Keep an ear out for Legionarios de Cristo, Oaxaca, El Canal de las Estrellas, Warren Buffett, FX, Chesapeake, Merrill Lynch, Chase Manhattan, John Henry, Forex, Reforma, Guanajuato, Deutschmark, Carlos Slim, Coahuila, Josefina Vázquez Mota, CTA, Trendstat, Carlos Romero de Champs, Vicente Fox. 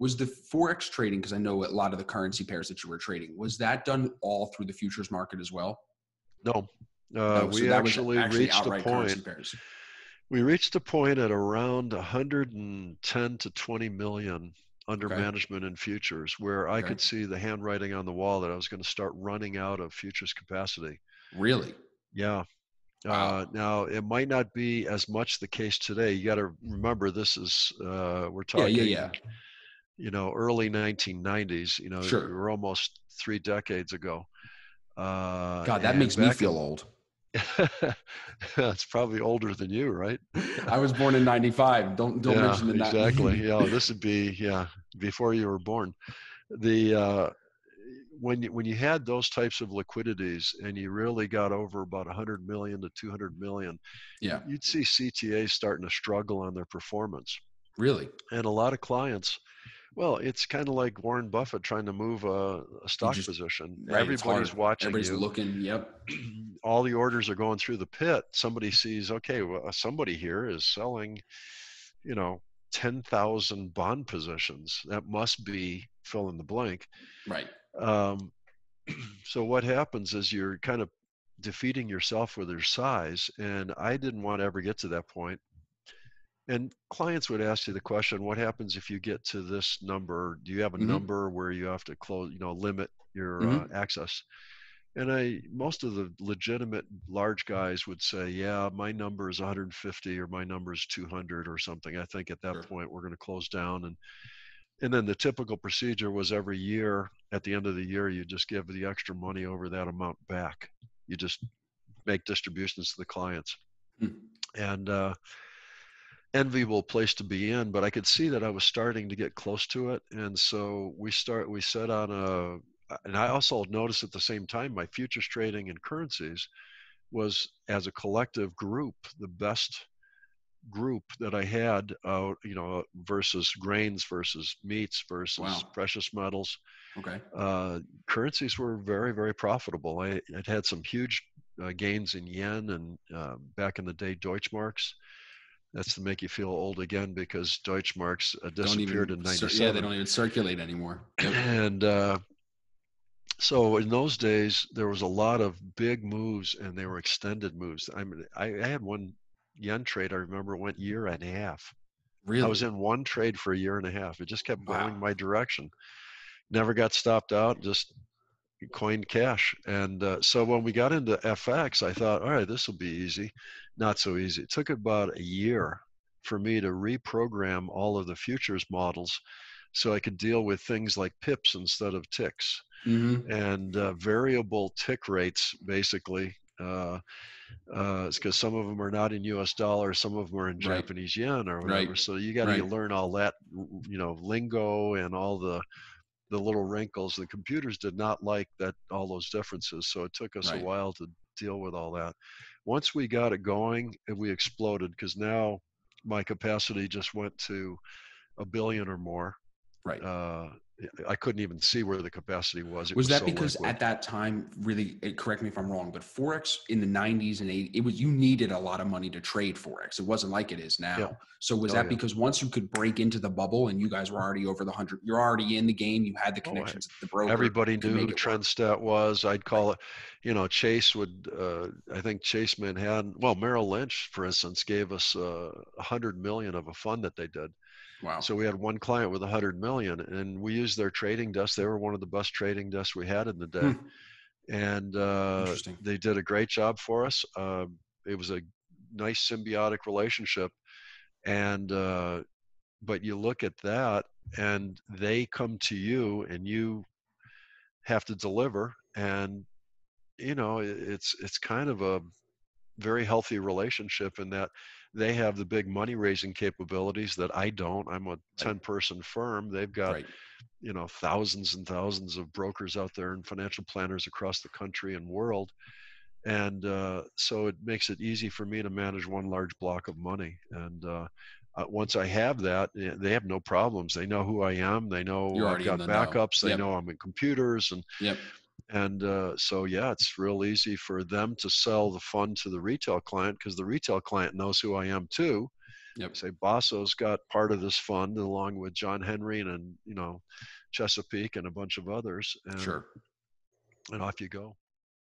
Was the Forex trading, because I know a lot of the currency pairs that you were trading, was that done all through the futures market as well? No. We actually reached a point. We reached a point at around 110 to 20 million under management in futures, where I could see the handwriting on the wall that I was going to start running out of futures capacity. Really? Yeah. Wow. Now it might not be as much the case today. You got to remember, this is we're talking, you know, early 1990s. You know, we're almost 3 decades ago. God, that makes me feel old. It's probably older than you, right? I was born in 95. Don't mention the 90s. Exactly. Yeah, this would be before you were born. The when you had those types of liquidities and you really got over about 100 million to 200 million, you'd see CTA starting to struggle on their performance. Really? And a lot of clients. Well, it's kind of like Warren Buffett trying to move a stock position. Right, everybody's watching. Everybody's looking. Yep. All the orders are going through the pit. Somebody sees, okay, well, somebody here is selling, you know, 10,000 bond positions. That must be fill in the blank. Right. So what happens is you're kind of defeating yourself with your size. And I didn't want to ever get to that point. And clients would ask you the question, what happens if you get to this number? Do you have a number where you have to close, you know, limit your access? And most of the legitimate large guys would say, yeah, my number is 150 or my number is 200 or something. I think at that point we're going to close down. And then the typical procedure was every year, at the end of the year, you just give the extra money over that amount back. You just make distributions to the clients. And, enviable place to be in, but I could see that I was starting to get close to it. And so we set on and I also noticed at the same time, my futures trading and currencies was, as a collective group, the best group that I had, you know, versus grains, versus meats, versus precious metals. Okay. Currencies were very, very profitable. I'd had some huge gains in yen and back in the day, Deutschmarks. That's to make you feel old again, because Deutschmarks disappeared in 97. Yeah, they don't even circulate anymore. Yep. And so in those days, there was a lot of big moves, and they were extended moves. I mean, I had one yen trade, I remember, went 1.5 years. Really? I was in one trade for 1.5 years. It just kept going my direction. Never got stopped out, just coined cash. And so when we got into FX, I thought, all right, this will be easy. Not so easy. It took about a year for me to reprogram all of the futures models so I could deal with things like pips instead of ticks and variable tick rates, basally. It's because some of them are not in US dollars, some of them are in Japanese yen or whatever. So you got to learn all that, you know, lingo and all the little wrinkles. The computers did not like that, all those differences. So it took us a while to deal with all that. Once we got it going, we exploded, because now my capacity just went to 1 billion or more. Right. I couldn't even see where the capacity was. It was that so because liquid. At that time, really, correct me if I'm wrong, but Forex in the 90s and 80s, you needed a lot of money to trade Forex. It wasn't like it is now. Yeah. So was that because once you could break into the bubble and you guys were already over the 100, you're already in the game, you had the connections to the broker. Everybody knew who Trendstat was. I'd call it, you know, Chase would, I think Chase Manhattan, well, Merrill Lynch, for instance, gave us 100 million of a fund that they did. Wow. So we had one client with 100 million and we used their trading desk. They were one of the best trading desks we had in the day. And they did a great job for us. It was a nice symbiotic relationship. And, but you look at that and they come to you and you have to deliver. And, you know, it's kind of a very healthy relationship in that they have the big money raising capabilities that I don't. I'm a 10-person firm. They've got, you know, thousands and thousands of brokers out there and financial planners across the country and world. And so it makes it easy for me to manage one large block of money. And once I have that, they have no problems. They know who I am. They know I've got backups. They know I'm in computers. And so, yeah, it's real easy for them to sell the fund to the retail client because the retail client knows who I am too. Yep. Say Basso's got part of this fund along with John Henry and Chesapeake and a bunch of others. And, sure. And off you go.